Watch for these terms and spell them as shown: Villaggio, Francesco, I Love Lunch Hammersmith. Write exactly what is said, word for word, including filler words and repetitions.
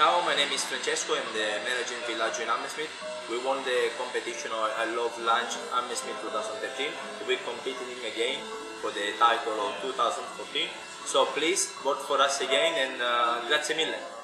Ciao, my name is Francesco, I'm the manager in Villaggio in Hammersmith. We won the competition of I Love Lunch Hammersmith twenty thirteen. We're competing again for the title of twenty fourteen. So please vote for us again and uh, grazie mille.